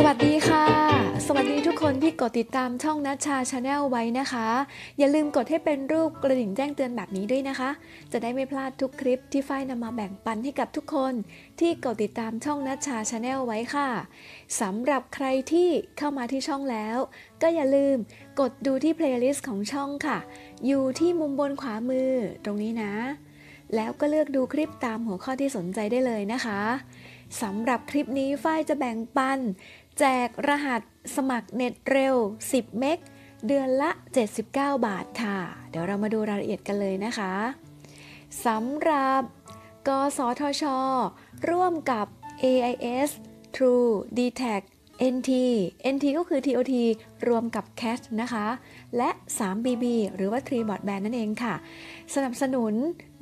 สวัสดีค่ะสวัสดีทุกคนที่กดติดตามช่องณัชชา Channel ไว้นะคะอย่าลืมกดให้เป็นรูปกระดิ่งแจ้งเตือนแบบนี้ด้วยนะคะจะได้ไม่พลาดทุกคลิปที่ฝ้ายนำมาแบ่งปันให้กับทุกคนที่กดติดตามช่องณัชชา Channel ไว้ค่ะสำหรับใครที่เข้ามาที่ช่องแล้วก็อย่าลืมกดดูที่ playlist ของช่องค่ะอยู่ที่มุมบนขวามือตรงนี้นะแล้วก็เลือกดูคลิปตามหัวข้อที่สนใจได้เลยนะคะสำหรับคลิปนี้ฝ้ายจะแบ่งปันแจกรหัสสมัครเน็ตเร็ว10 เมกเดือนละ79 บาทค่ะเดี๋ยวเรามาดูรายละเอียดกันเลยนะคะสำหรับกสทช.ร่วมกับ AIS True Dtac NT ก็คือ TOT รวมกับ Cash นะคะและ3 BB หรือว่า 3 Mobile Band นั่นเองค่ะสนับสนุน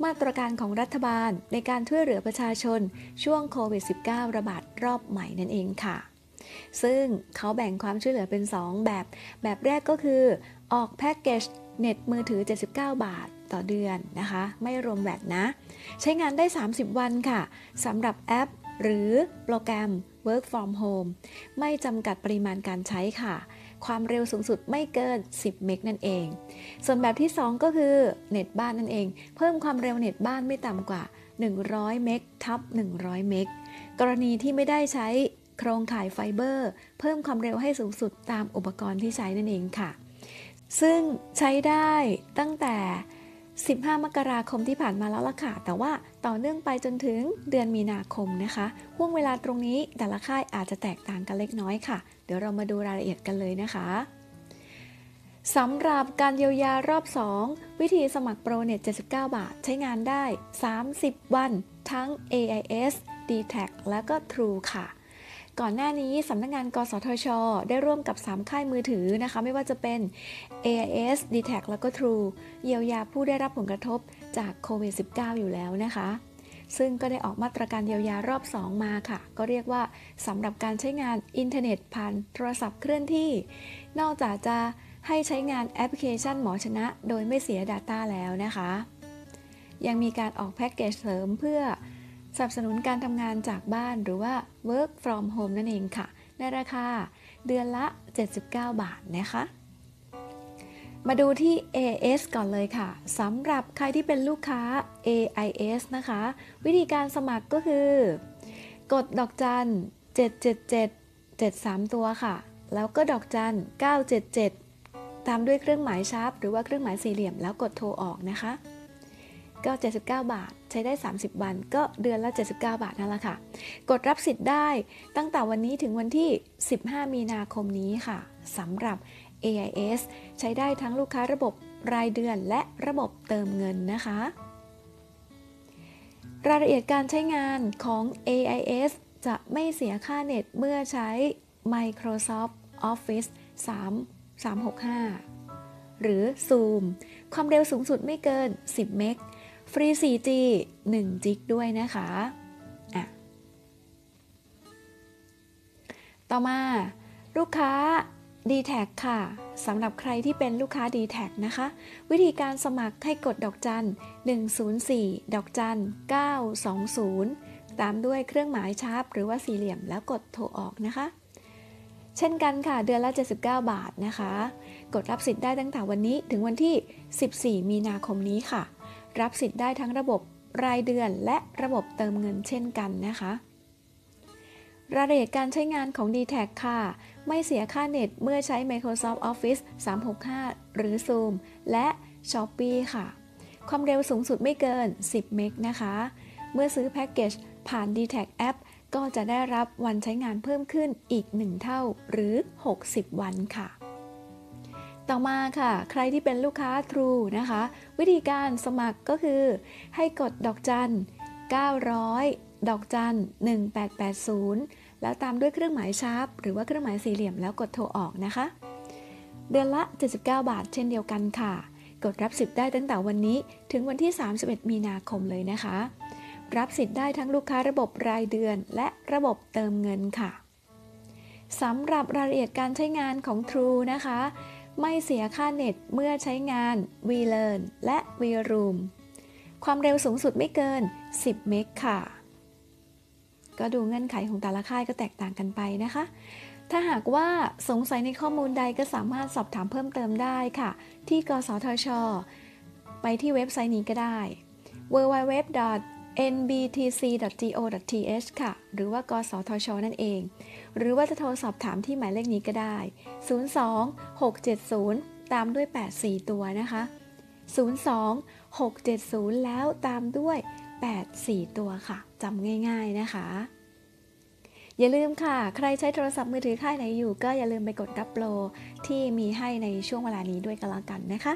มาตรการของรัฐบาลในการช่วยเหลือประชาชนช่วงโควิด -19 ระบาดรอบใหม่นั่นเองค่ะซึ่งเขาแบ่งความช่วยเหลือเป็น2แบบแรกก็คือออกแพ็กเกจเน็ตมือถือ79 บาทต่อเดือนนะคะไม่รวมแวตนะใช้งานได้30 วันค่ะสำหรับแอปหรือโปรแกรม Work from Home ไม่จำกัดปริมาณการใช้ค่ะความเร็วสูงสุดไม่เกิน10 เมกนั่นเองส่วนแบบที่2ก็คือเน็ตบ้านนั่นเองเพิ่มความเร็วเน็ตบ้านไม่ต่ำกว่า100 เมกทับ100 เมกกรณีที่ไม่ได้ใช้โครงข่ายไฟเบอร์เพิ่มความเร็วให้สูงสุดตามอุปกรณ์ที่ใช้นั่นเองค่ะซึ่งใช้ได้ตั้งแต่15 มกราคมที่ผ่านมาแล้วล่ะค่ะแต่ว่าต่อเนื่องไปจนถึงเดือนมีนาคมนะคะห่วงเวลาตรงนี้แต่ละค่ายอาจจะแตกต่างกันเล็กน้อยค่ะเดี๋ยวเรามาดูรายละเอียดกันเลยนะคะสำหรับการเยียวยารอบ2วิธีสมัครโปรเน็ต79 บาทใช้งานได้30 วันทั้ง AIS Dtac และก็ True ค่ะก่อนหน้านี้สำนักงานกสทช.ได้ร่วมกับ3ค่ายมือถือนะคะไม่ว่าจะเป็น AIS Dtac แล้วก็ True เยียวยาผู้ได้รับผลกระทบจากโควิด -19 อยู่แล้วนะคะซึ่งก็ได้ออกมาตรการเยียวยารอบ2มาค่ะก็เรียกว่าสำหรับการใช้งานอินเทอร์เน็ตผ่านโทรศัพท์เคลื่อนที่นอกจากจะให้ใช้งานแอปพลิเคชันหมอชนะโดยไม่เสีย Data แล้วนะคะยังมีการออกแพ็กเกจเสริมเพื่อสนับสนุนการทำงานจากบ้านหรือว่า work from home นั่นเองค่ะในราคาเดือนละ79 บาทนะคะมาดูที่ AIS ก่อนเลยค่ะสำหรับใครที่เป็นลูกค้า AIS นะคะวิธีการสมัครก็คือกดดอกจัน77773ตัวค่ะแล้วก็ดอกจัน977ตามด้วยเครื่องหมายชาร์ปหรือว่าเครื่องหมายสี่เหลี่ยมแล้วกดโทรออกนะคะก็79 บาทใช้ได้30 วันก็เดือนละ79 บาทนั่นแหละค่ะกดรับสิทธิ์ได้ตั้งแต่วันนี้ถึงวันที่15 มีนาคมนี้ค่ะสำหรับ AIS ใช้ได้ทั้งลูกค้าระบบรายเดือนและระบบเติมเงินนะคะรายละเอียดการใช้งานของ AIS จะไม่เสียค่าเน็ตเมื่อใช้ Microsoft Office 365 หรือ Zoom ความเร็วสูงสุดไม่เกิน10 เมกฟรี 4G 1 จิกด้วยนะคะต่อมาลูกค้า Dtac ค่ะสำหรับใครที่เป็นลูกค้า Dtac นะคะวิธีการสมัครให้กดดอกจัน104ดอกจัน920ตามด้วยเครื่องหมายชาร์ปหรือว่าสี่เหลี่ยมแล้วกดโทรออกนะคะเช่นกันค่ะเดือนละ79 บาทนะคะกดรับสิทธิ์ได้ตั้งแต่วันนี้ถึงวันที่14 มีนาคมนี้ค่ะรับสิทธิ์ได้ทั้งระบบรายเดือนและระบบเติมเงินเช่นกันนะคะรายละเอียดการใช้งานของ Dtac ค่ะไม่เสียค่าเน็ตเมื่อใช้ Microsoft Office 365 หรือ Zoom และ Shopee ค่ะความเร็วสูงสุดไม่เกิน10 เมกนะคะเมื่อซื้อแพ็กเกจผ่าน Dtac App ก็จะได้รับวันใช้งานเพิ่มขึ้นอีก1เท่าหรือ60 วันค่ะต่อมาค่ะใครที่เป็นลูกค้า True นะคะวิธีการสมัครก็คือให้กดดอกจัน900ดอกจัน1880แล้วตามด้วยเครื่องหมายชาร์ปหรือว่าเครื่องหมายสี่เหลี่ยมแล้วกดโทรออกนะคะเดือนละ79 บาทเช่นเดียวกันค่ะกดรับสิทธิ์ได้ตั้งแต่วันนี้ถึงวันที่31 มีนาคมเลยนะคะรับสิทธิ์ได้ทั้งลูกค้าระบบรายเดือนและระบบเติมเงินค่ะสำหรับรายละเอียดการใช้งานของ True นะคะไม่เสียค่าเน็ตเมื่อใช้งาน Vlearn และ Vroom ความเร็วสูงสุดไม่เกิน10 เมกค่ะก็ดูเงื่อนไขของแต่ละค่ายก็แตกต่างกันไปนะคะ ถ้าหากว่าสงสัยในข้อมูลใดก็สามารถสอบถามเพิ่มเติมได้ค่ะที่กสทช.ไปที่เว็บไซต์นี้ก็ได้ www.nbtc.go.th ค่ะหรือว่ากสทช.นั่นเองหรือว่าจะโทรสอบถามที่หมายเลขนี้ก็ได้02670ตามด้วย84ตัวนะคะ02670แล้วตามด้วย84ตัวค่ะจำง่ายๆนะคะอย่าลืมค่ะใครใช้โทรศัพท์มือถือค่ายไหนอยู่ก็อย่าลืมไปกดรับโปรที่มีให้ในช่วงเวลานี้ด้วยกันละกันนะคะ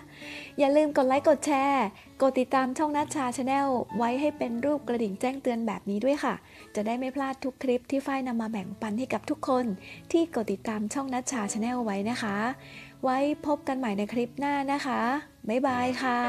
อย่าลืมกดไลค์กดแชร์กดติดตามช่องนัชชา Channel ไว้ให้เป็นรูปกระดิ่งแจ้งเตือนแบบนี้ด้วยค่ะจะได้ไม่พลาดทุกคลิปที่ฝ้ายนำมาแบ่งปันให้กับทุกคนที่กดติดตามช่องนัชชา Channel ไว้นะคะไว้พบกันใหม่ในคลิปหน้านะคะบ๊ายบายค่ะ